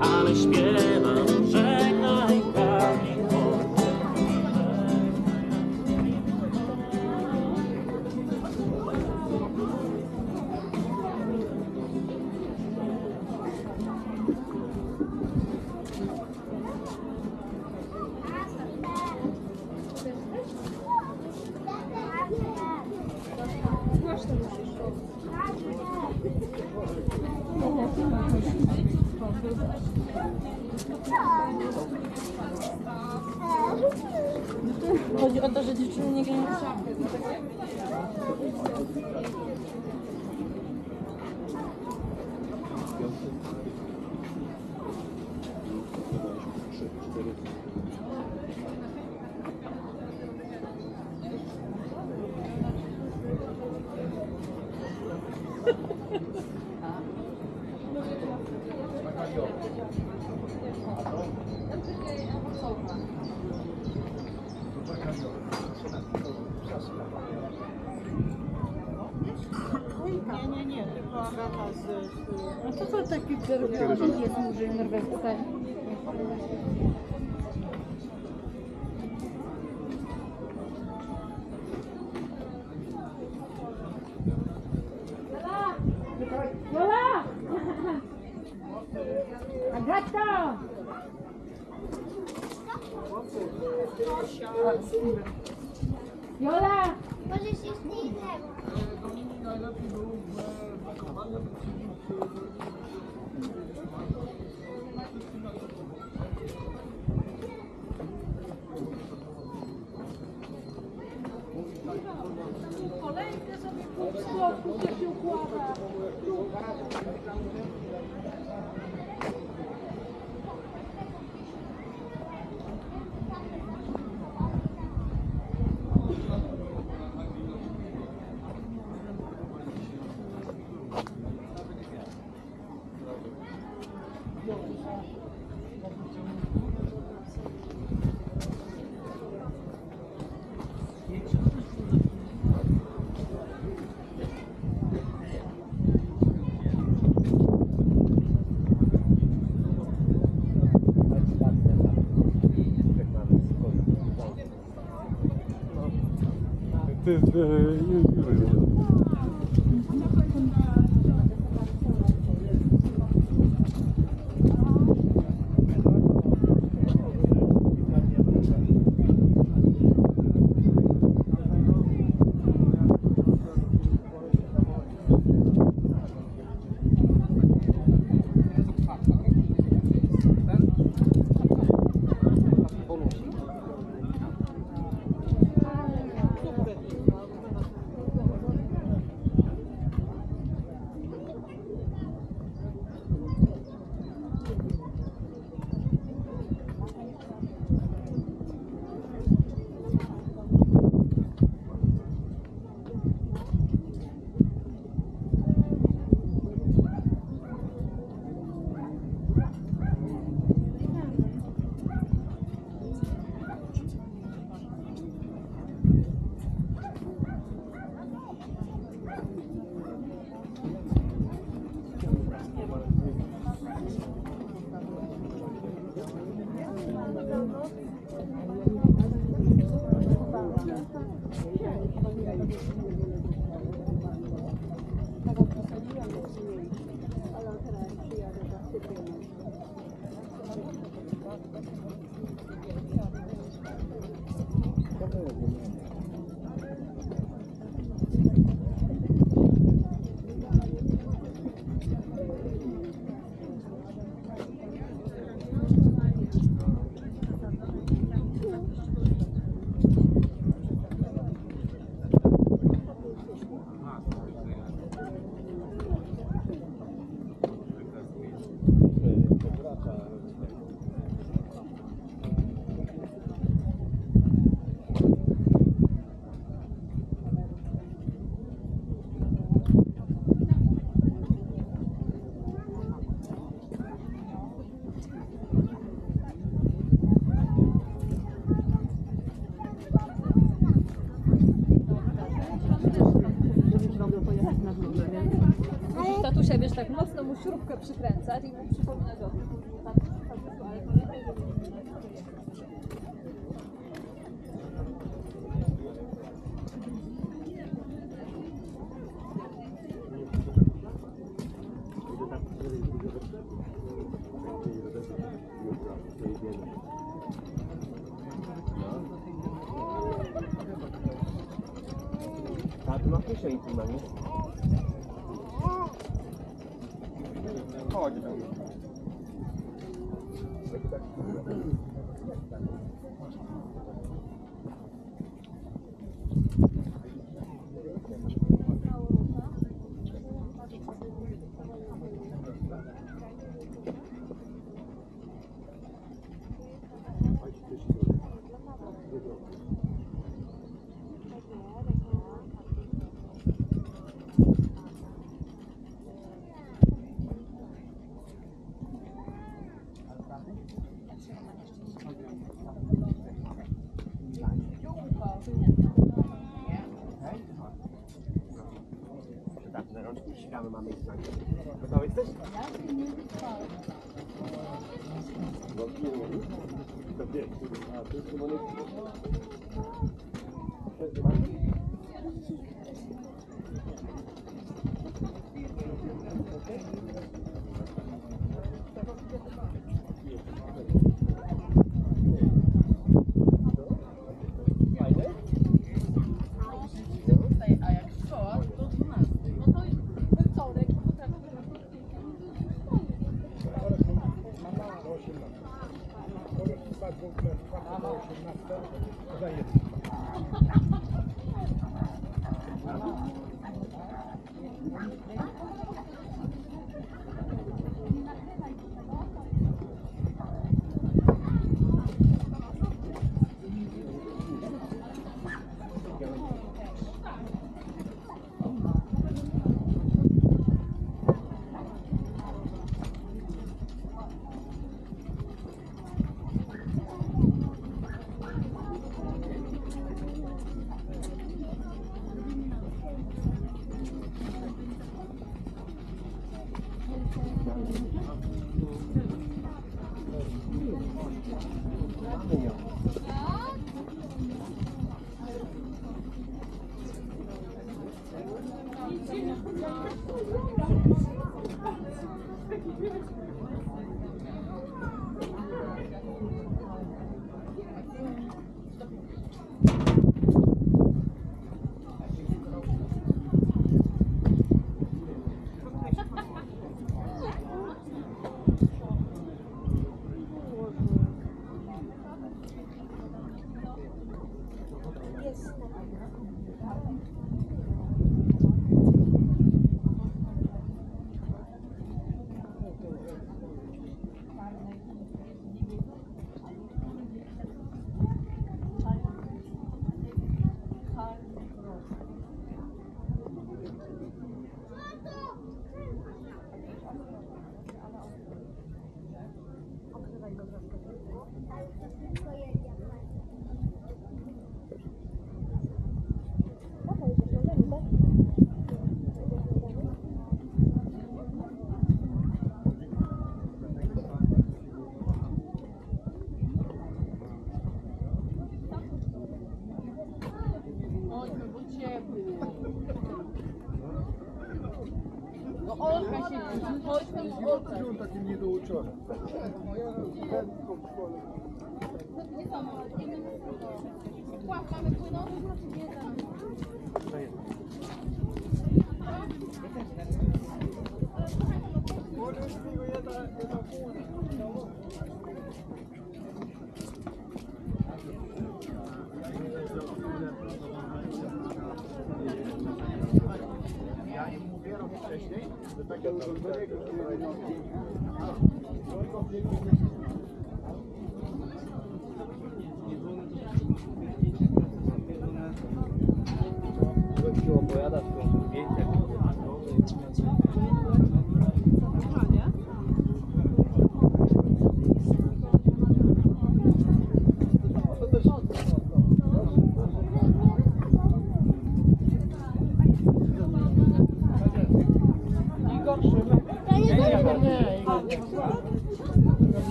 Ale śpiewam, żegnaj pani Chodzi o to, że dziewczyny nie grają w szachę. Nie, tylko Agata z... No to co taki czerwony jest może norweska? Lola! Agata! Jola! Możesz iść nigdy! Dominik najlepiej był w pakowaniu. Kolejkę sobie pół słodku się układa. śrubkę przykręcać i mu przypominać o tym. Ale pamiętaj, że się i tu na nic. Chodź tam. Mamy ich znaki. Gotowy jesteś?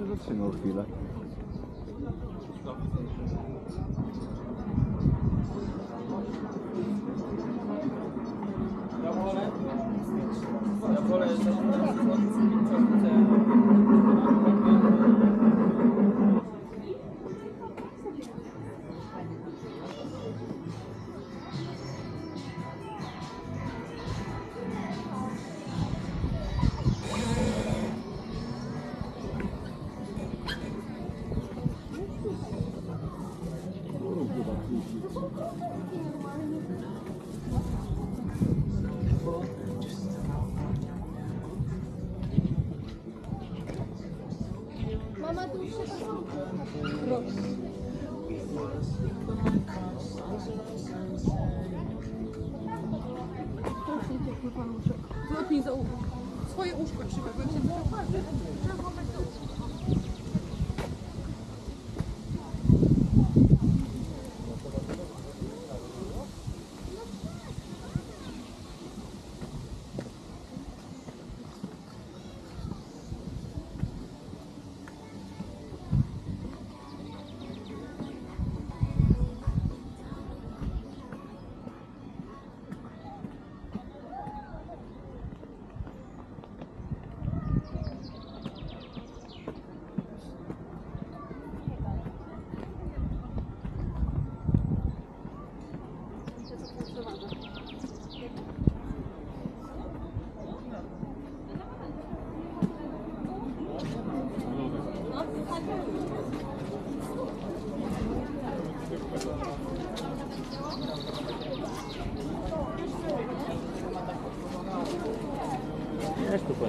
Się zatrzymał chwilę. Ja wolę Resto qua.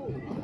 Thank you.